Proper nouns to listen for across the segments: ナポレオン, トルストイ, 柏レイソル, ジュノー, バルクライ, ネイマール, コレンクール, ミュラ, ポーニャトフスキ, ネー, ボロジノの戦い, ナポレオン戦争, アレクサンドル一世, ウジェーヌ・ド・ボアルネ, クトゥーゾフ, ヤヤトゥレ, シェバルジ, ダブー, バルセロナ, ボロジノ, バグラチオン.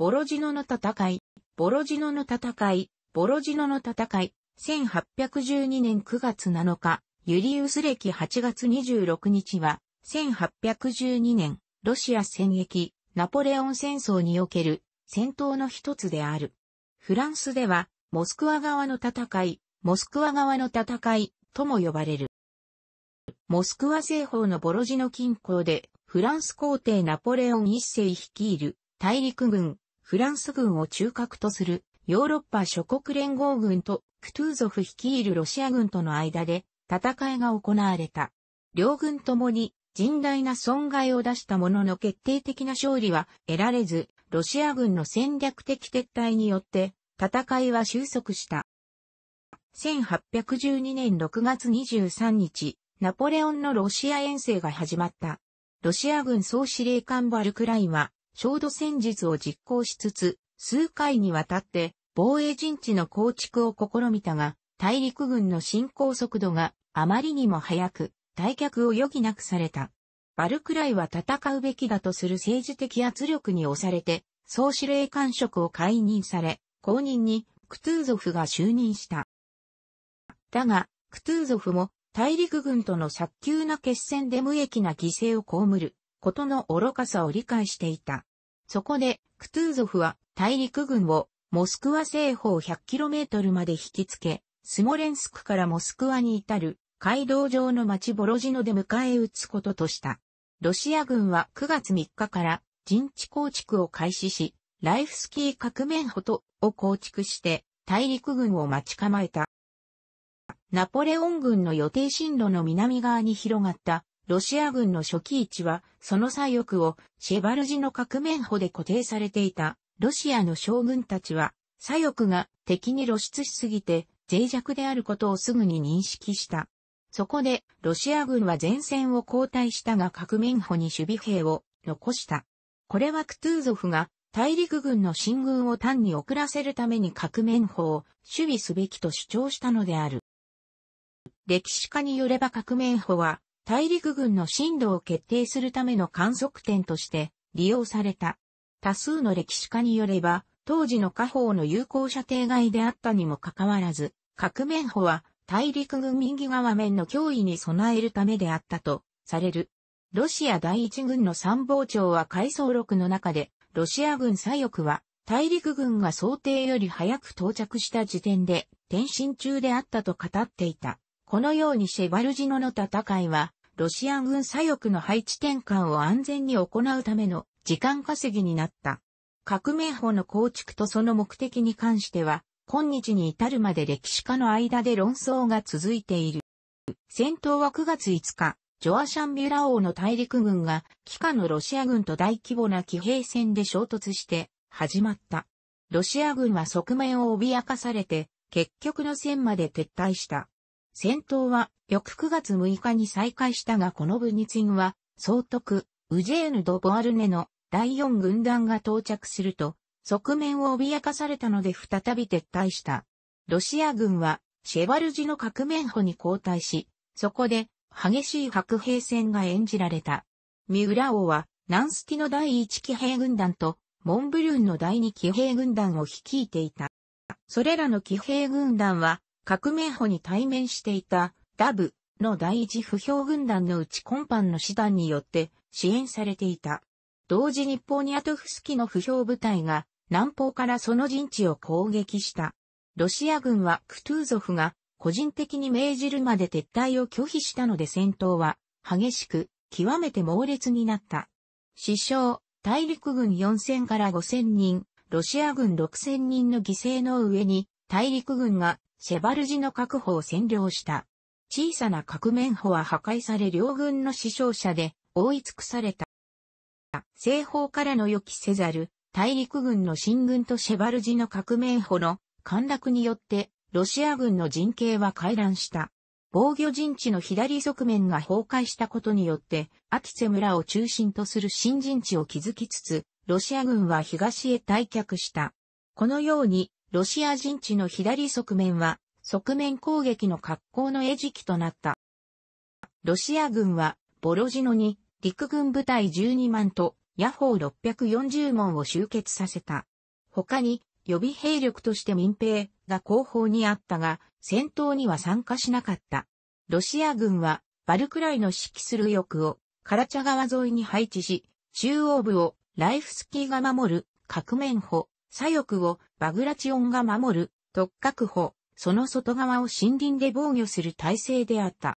ボロジノの戦い、1812年9月7日、ユリウス暦8月26日は、1812年、ロシア戦役、ナポレオン戦争における戦闘の一つである。フランスでは、モスクワ側の戦い、とも呼ばれる。モスクワ西方のボロジノ近郊で、フランス皇帝ナポレオン一世率いる大陸軍、フランス軍を中核とするヨーロッパ諸国連合軍とクトゥーゾフ率いるロシア軍との間で戦いが行われた。両軍ともに甚大な損害を出したものの決定的な勝利は得られず、ロシア軍の戦略的撤退によって戦いは収束した。1812年6月23日、ナポレオンのロシア遠征が始まった。ロシア軍総司令官バルクライは、焦土戦術を実行しつつ、数回にわたって防衛陣地の構築を試みたが、大陸軍の進行速度があまりにも速く、退却を余儀なくされた。バルクライは戦うべきだとする政治的圧力に押されて、総司令官職を解任され、後任にクトゥーゾフが就任した。だが、クトゥーゾフも、大陸軍との早急な決戦で無益な犠牲を被ることの愚かさを理解していた。そこで、クトゥーゾフは大陸軍をモスクワ西方 100km まで引きつけ、スモレンスクからモスクワに至る街道上の町ボロジノで迎え撃つこととした。ロシア軍は9月3日から陣地構築を開始し、ライフスキー革命補とを構築して大陸軍を待ち構えた。ナポレオン軍の予定進路の南側に広がったロシア軍の初期位置はその左翼をシェバルジの革命補で固定されていたロシアの将軍たちは左翼が敵に露出しすぎて脆弱であることをすぐに認識した。そこでロシア軍は前線を後退したが革命補に守備兵を残した。これはクトゥーゾフが大陸軍の進軍を単に遅らせるために革命補を守備すべきと主張したのである。歴史家によれば革命補は大陸軍の進路を決定するための観測点として利用された。多数の歴史家によれば当時の下方の有効射程外であったにもかかわらず革命補は大陸軍右側面の脅威に備えるためであったとされる。ロシア第一軍の参謀長は回想録の中でロシア軍左翼は大陸軍が想定より早く到着した時点で転進中であったと語っていた。このようにシェバルジノの戦いは、ロシア軍左翼の配置転換を安全に行うための時間稼ぎになった。革命補の構築とその目的に関しては、今日に至るまで歴史家の間で論争が続いている。戦闘は9月5日、ジョアシャンビュラ王の大陸軍が、帰化のロシア軍と大規模な騎兵戦で衝突して、始まった。ロシア軍は側面を脅かされて、結局の戦まで撤退した。戦闘は翌9月6日に再開したがこのブニツィンは総督ウジェーヌ・ド・ボアルネの第4軍団が到着すると側面を脅かされたので再び撤退した。ロシア軍はシェバルジの革命補に後退し、そこで激しい白兵戦が演じられた。ミュラ王はナンスキの第1騎兵軍団とモンブルーンの第2騎兵軍団を率いていた。それらの騎兵軍団は革命補に対面していたダブの第一歩兵軍団のうち今般の師団によって支援されていた。同時にポーニャトフスキの歩兵部隊が南方からその陣地を攻撃した。ロシア軍はクトゥーゾフが個人的に命じるまで撤退を拒否したので戦闘は激しく極めて猛烈になった。死傷、大陸軍4000から5000人、ロシア軍6000人の犠牲の上に大陸軍がシェバルジの確保を占領した。小さな革命補は破壊され両軍の死傷者で覆い尽くされた。西方からの予期せざる大陸軍の進軍とシェバルジの革命補の陥落によってロシア軍の陣形は回覧した。防御陣地の左側面が崩壊したことによってアキツェ村を中心とする新陣地を築きつつ、ロシア軍は東へ退却した。このようにロシア陣地の左側面は、側面攻撃の格好の餌食となった。ロシア軍は、ボロジノに、陸軍部隊12万と、野砲640門を集結させた。他に予備兵力として民兵が後方にあったが、戦闘には参加しなかった。ロシア軍はバルクライの指揮する翼をカラチャ川沿いに配置し、中央部をライフスキーが守る角面砲、左翼をバグラチオンが守る突角砲、その外側を森林で防御する体制であった。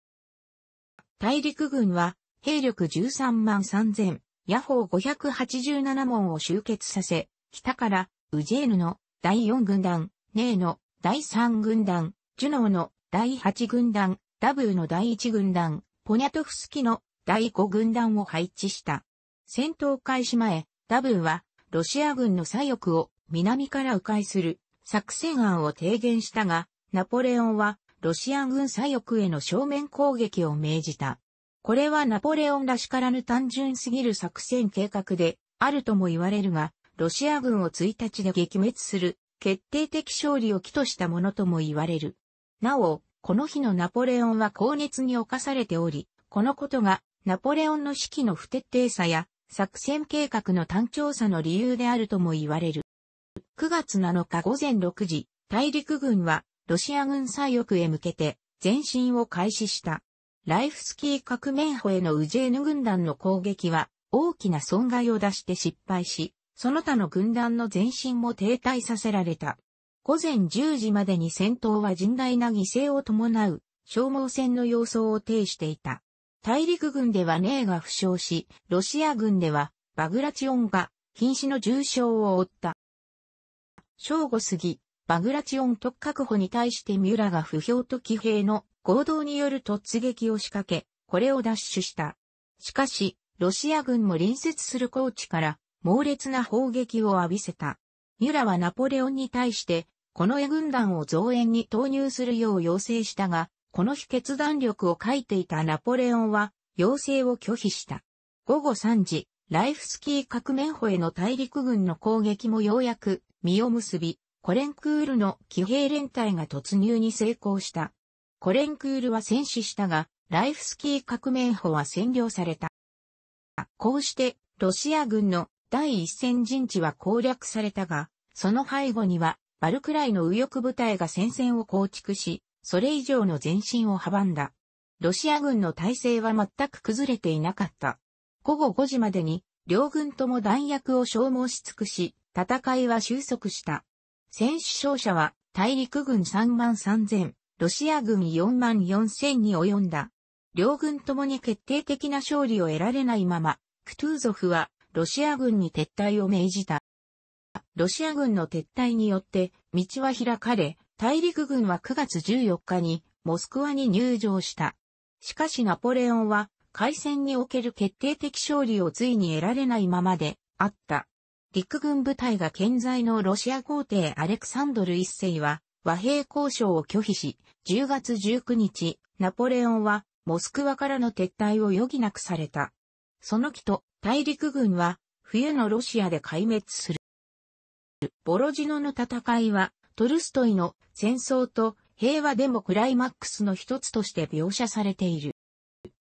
大陸軍は兵力13万3000、野砲587門を集結させ、北からウジェーヌの第4軍団、ネーの第3軍団、ジュノーの第8軍団、ダブーの第1軍団、ポニャトフスキの第5軍団を配置した。戦闘開始前、ダブーはロシア軍の左翼を南から迂回する作戦案を提言したが、ナポレオンはロシア軍左翼への正面攻撃を命じた。これはナポレオンらしからぬ単純すぎる作戦計画であるとも言われるが、ロシア軍を1日で撃滅する決定的勝利を期としたものとも言われる。なお、この日のナポレオンは高熱に侵されており、このことがナポレオンの指揮の不徹底さや作戦計画の単調さの理由であるとも言われる。9月7日午前6時、大陸軍はロシア軍左翼へ向けて前進を開始した。ライフスキー革命歩へのウジェーヌ軍団の攻撃は大きな損害を出して失敗し、その他の軍団の前進も停滞させられた。午前10時までに戦闘は甚大な犠牲を伴う消耗戦の様相を呈していた。大陸軍ではネーが負傷し、ロシア軍ではバグラチオンが瀕死の重傷を負った。正午過ぎ、バグラチオン突角砲に対してミュラが不評と騎兵の合同による突撃を仕掛け、これを奪取した。しかし、ロシア軍も隣接する高地から猛烈な砲撃を浴びせた。ミュラはナポレオンに対して、この軍団を増援に投入するよう要請したが、この日決断力を欠いていたナポレオンは、要請を拒否した。午後3時、ライフスキー革命歩への大陸軍の攻撃もようやく実を結び、コレンクールの騎兵連隊が突入に成功した。コレンクールは戦死したが、ライフスキー革命歩は占領された。こうして、ロシア軍の第一線陣地は攻略されたが、その背後には、バルクライの右翼部隊が戦線を構築し、それ以上の前進を阻んだ。ロシア軍の態勢は全く崩れていなかった。午後5時までに、両軍とも弾薬を消耗し尽くし、戦いは収束した。戦死傷者は、大陸軍3万3000、ロシア軍4万4000に及んだ。両軍ともに決定的な勝利を得られないまま、クトゥーゾフは、ロシア軍に撤退を命じた。ロシア軍の撤退によって、道は開かれ、大陸軍は9月14日にモスクワに入城した。しかしナポレオンは開戦における決定的勝利をついに得られないままであった。陸軍部隊が健在のロシア皇帝アレクサンドル一世は和平交渉を拒否し、10月19日、ナポレオンはモスクワからの撤退を余儀なくされた。その帰途、大陸軍は冬のロシアで壊滅する。ボロジノの戦いは、トルストイの戦争と平和でもクライマックスの一つとして描写されている。